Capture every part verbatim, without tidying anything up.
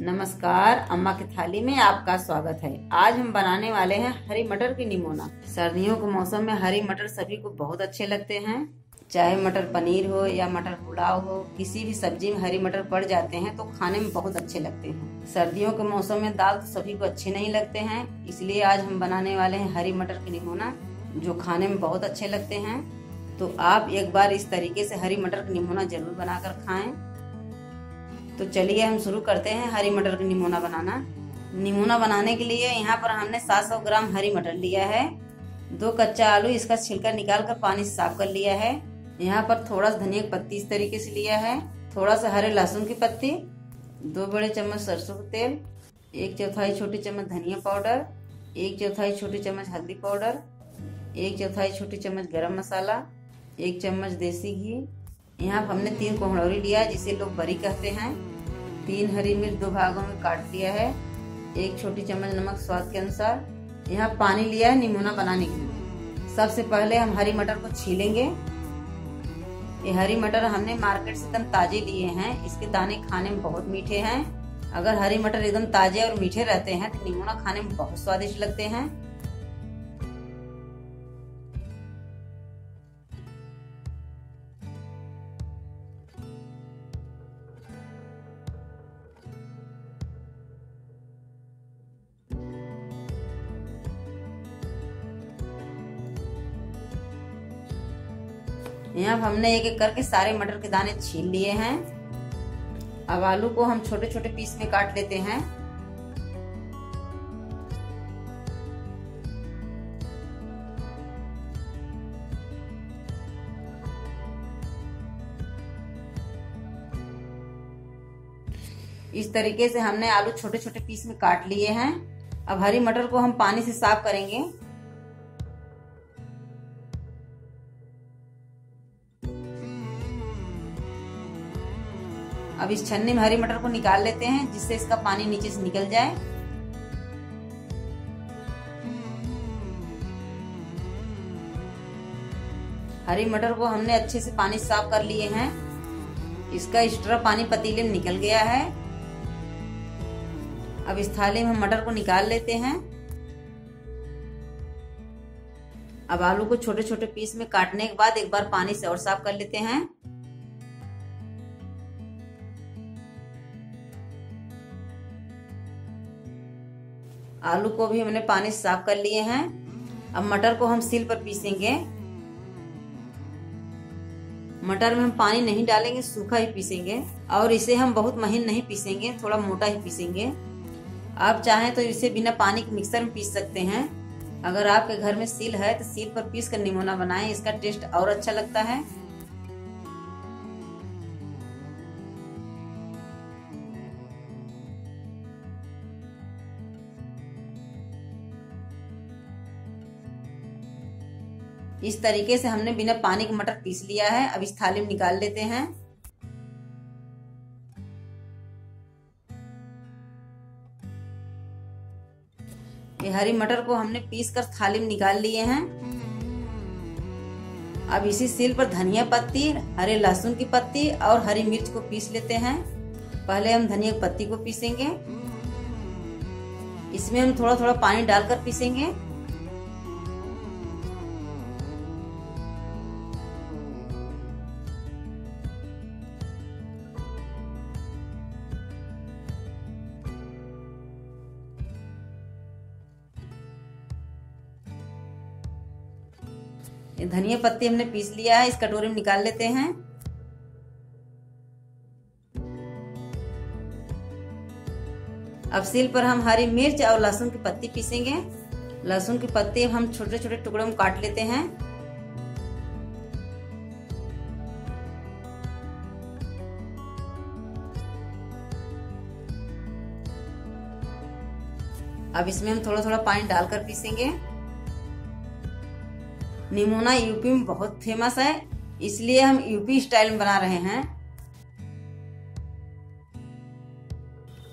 नमस्कार, अम्मा की थाली में आपका स्वागत है। आज हम बनाने वाले हैं हरी मटर की निमोना। सर्दियों के मौसम में हरी मटर सभी को बहुत अच्छे लगते हैं, चाहे मटर पनीर हो या मटर पुलाव हो, किसी भी सब्जी में हरी मटर पड़ जाते हैं तो खाने में बहुत अच्छे लगते हैं। सर्दियों के मौसम में दाल तो सभी को अच्छे नहीं लगते हैं, इसलिए आज हम बनाने वाले हैं हरी मटर की निमोना, जो खाने में बहुत अच्छे लगते हैं। तो आप एक बार इस तरीके से हरी मटर की निमोना जरूर बनाकर खाएं। तो चलिए हम शुरू करते हैं हरी मटर की निमोना बनाना। निमोना बनाने के लिए यहाँ पर हमने सात सौ ग्राम हरी मटर लिया है, दो कच्चा आलू इसका छिलका निकाल कर पानी से साफ कर लिया है। यहाँ पर थोड़ा सा धनिया की पत्ती इस तरीके से लिया है, थोड़ा सा हरे लहसुन की पत्ती, दो बड़े चम्मच सरसों का तेल, एक चौथाई छोटी चम्मच धनिया पाउडर, एक चौथाई छोटी चम्मच हल्दी पाउडर, एक चौथाई छोटी चम्मच गरम मसाला, एक चम्मच देसी घी। यहाँ हमने तीन कोहड़ौरी लिया है, जिसे लोग बरी कहते हैं। तीन हरी मिर्च दो भागों में काट लिया है, एक छोटी चम्मच नमक स्वाद के अनुसार। यहाँ पानी लिया है निमोना बनाने के लिए। सबसे पहले हम हरी मटर को छीलेंगे। ये हरी मटर हमने मार्केट से एकदम ताजे लिए हैं, इसके दाने खाने में बहुत मीठे हैं। अगर हरी मटर एकदम ताजे और मीठे रहते हैं तो निमोना खाने में बहुत स्वादिष्ट लगते हैं। यहाँ हमने एक एक करके सारे मटर के दाने छील लिए हैं। अब आलू को हम छोटे छोटे पीस में काट लेते हैं। इस तरीके से हमने आलू छोटे छोटे पीस में काट लिए हैं। अब हरी मटर को हम पानी से साफ करेंगे। अब इस छन्नी में हरी मटर को निकाल लेते हैं, जिससे इसका पानी नीचे से निकल जाए। हरी मटर को हमने अच्छे से पानी साफ कर लिए हैं, इसका एक्स्ट्रा पानी पतीले में निकल गया है। अब इस थाली में हम मटर को निकाल लेते हैं। अब आलू को छोटे छोटे पीस में काटने के बाद एक बार पानी से और साफ कर लेते हैं। आलू को भी हमने पानी से साफ कर लिए हैं। अब मटर को हम सील पर पीसेंगे। मटर में हम पानी नहीं डालेंगे, सूखा ही पीसेंगे और इसे हम बहुत महीन नहीं पीसेंगे, थोड़ा मोटा ही पीसेंगे। आप चाहें तो इसे बिना पानी के मिक्सर में पीस सकते हैं। अगर आपके घर में सील है तो सील पर पीस कर निमोना बनाएं, इसका टेस्ट और अच्छा लगता है। इस तरीके से हमने बिना पानी के मटर पीस लिया है। अब इस थाली में निकाल लेते हैं। ये हरी मटर को हमने पीस कर थाली में निकाल लिए हैं। अब इसी सील पर धनिया पत्ती, हरे लहसुन की पत्ती और हरी मिर्च को पीस लेते हैं। पहले हम धनिया पत्ती को पीसेंगे, इसमें हम थोड़ा थोड़ा पानी डालकर पीसेंगे। धनिया पत्ती हमने पीस लिया है, इस कटोरी में निकाल लेते हैं। अब सील पर हम हरी मिर्च और लहसुन की पत्ती पीसेंगे। लहसुन की पत्ती हम छोटे छोटे टुकड़ों में काट लेते हैं। अब इसमें हम थोड़ा थोड़ा पानी डालकर पीसेंगे। निमोना यूपी में बहुत फेमस है, इसलिए हम यूपी स्टाइल में बना रहे हैं।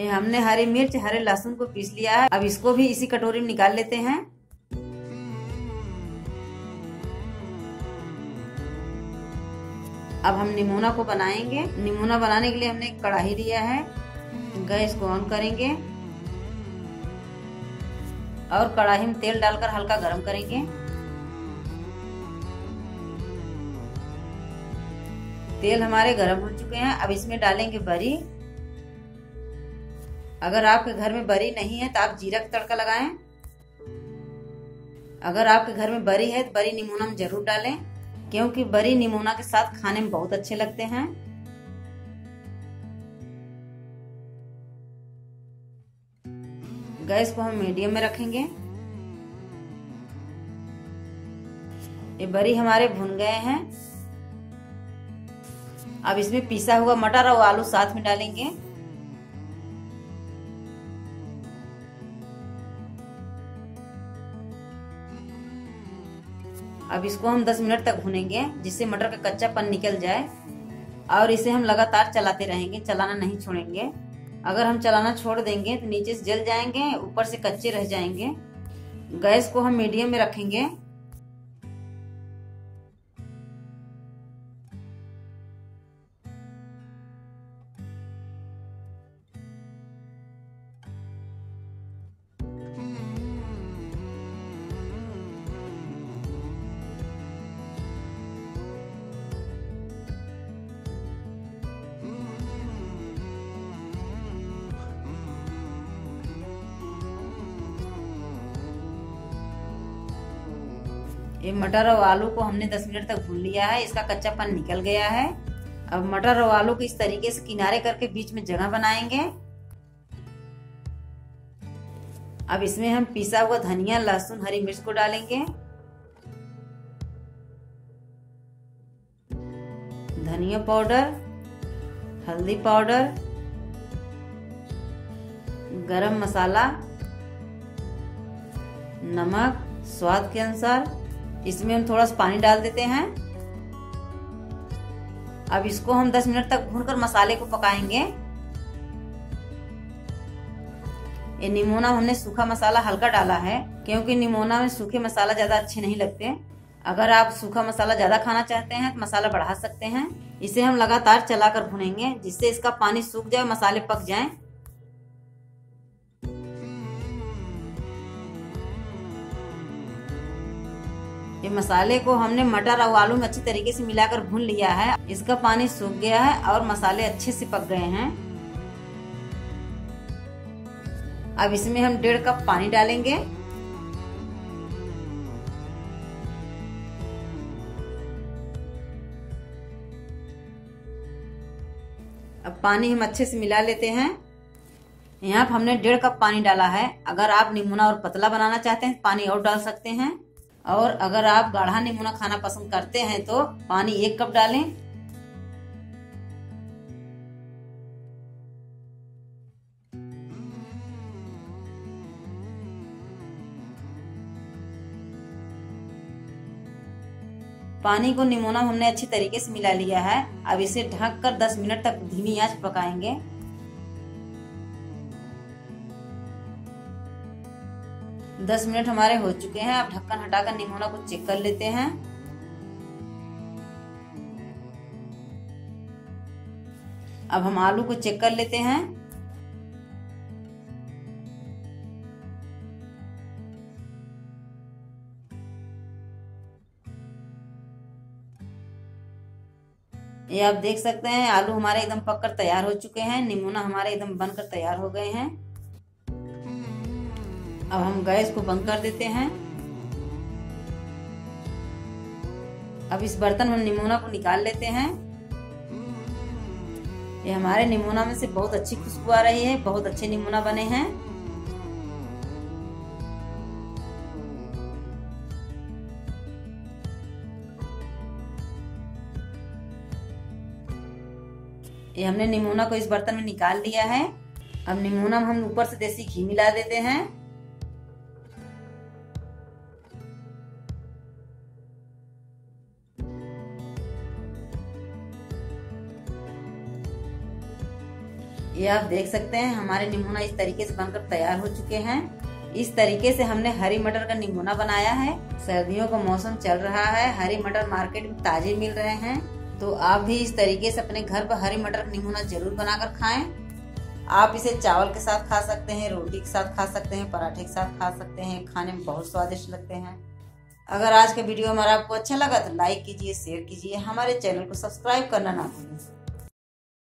ये हमने हरी मिर्च, हरे लहसुन को पीस लिया है। अब इसको भी इसी कटोरी में निकाल लेते हैं। अब हम निमोना को बनाएंगे। निमोना बनाने के लिए हमने एक कढ़ाई लिया है, गैस को ऑन करेंगे और कढ़ाई में तेल डालकर हल्का गरम करेंगे। तेल हमारे गरम हो चुके हैं। अब इसमें डालेंगे बरी। अगर आपके घर में बरी नहीं है तो आप जीरा का तड़का लगाएं। अगर आपके घर में बरी है तो बरी निमोना में जरूर डालें, क्योंकि बरी निमोना के साथ खाने में बहुत अच्छे लगते हैं। गैस को हम मीडियम में रखेंगे। ये बरी हमारे भुन गए हैं। अब इसमें पिसा हुआ मटर और आलू साथ में डालेंगे। अब इसको हम दस मिनट तक भूनेंगे, जिससे मटर का कच्चापन निकल जाए। और इसे हम लगातार चलाते रहेंगे, चलाना नहीं छोड़ेंगे। अगर हम चलाना छोड़ देंगे तो नीचे से जल जाएंगे, ऊपर से कच्चे रह जाएंगे। गैस को हम मीडियम में रखेंगे। ये मटर और आलू को हमने दस मिनट तक भून लिया है, इसका कच्चापन निकल गया है। अब मटर और आलू को इस तरीके से किनारे करके बीच में जगह बनाएंगे। अब इसमें हम पिसा हुआ धनिया, लहसुन, हरी मिर्च को डालेंगे। धनिया पाउडर, हल्दी पाउडर, गरम मसाला, नमक स्वाद के अनुसार। इसमें हम थोड़ा सा पानी डाल देते हैं। अब इसको हम दस मिनट तक भूनकर मसाले को पकाएंगे। ये निमोना हमने सूखा मसाला हल्का डाला है, क्योंकि निमोना में सूखे मसाला ज्यादा अच्छे नहीं लगते। अगर आप सूखा मसाला ज्यादा खाना चाहते हैं तो मसाला बढ़ा सकते हैं। इसे हम लगातार चलाकर भूनेंगे, जिससे इसका पानी सूख जाए, मसाले पक जाएं। ये मसाले को हमने मटर और आलू में अच्छी तरीके से मिलाकर भून लिया है। इसका पानी सूख गया है और मसाले अच्छे से पक गए हैं। अब इसमें हम डेढ़ कप पानी डालेंगे। अब पानी हम अच्छे से मिला लेते हैं। यहाँ पर हमने डेढ़ कप पानी डाला है। अगर आप निमोना और पतला बनाना चाहते हैं पानी और डाल सकते हैं, और अगर आप गाढ़ा निमोना खाना पसंद करते हैं तो पानी एक कप डालें। पानी को निमोना हमने अच्छी तरीके से मिला लिया है। अब इसे ढककर दस मिनट तक धीमी आंच पकाएंगे। दस मिनट हमारे हो चुके हैं। अब ढक्कन हटाकर निमोना को चेक कर लेते हैं। अब हम आलू को चेक कर लेते हैं। ये आप देख सकते हैं, आलू हमारे एकदम पककर तैयार हो चुके हैं। निमोना हमारे एकदम बनकर तैयार हो गए हैं। अब हम गैस को बंद कर देते हैं। अब इस बर्तन में निमोना को निकाल लेते हैं। ये हमारे निमोना में से बहुत अच्छी खुशबू आ रही है। बहुत अच्छे निमोना बने हैं। ये हमने निमोना को इस बर्तन में निकाल लिया है। अब निमोना में हम ऊपर से देसी घी मिला देते हैं। ये आप देख सकते हैं, हमारे निमोना इस तरीके से बनकर तैयार हो चुके हैं। इस तरीके से हमने हरी मटर का निमोना बनाया है। सर्दियों का मौसम चल रहा है, हरी मटर मार्केट में ताजे मिल रहे हैं, तो आप भी इस तरीके से अपने घर पर हरी मटर का निमोना जरूर बनाकर खाएं। आप इसे चावल के साथ खा सकते हैं, रोटी के साथ खा सकते हैं, पराठे के साथ खा सकते हैं। खाने में बहुत स्वादिष्ट लगते हैं। अगर आज का वीडियो हमारा आपको अच्छा लगा तो लाइक कीजिए, शेयर कीजिए, हमारे चैनल को सब्सक्राइब करना ना भूलें।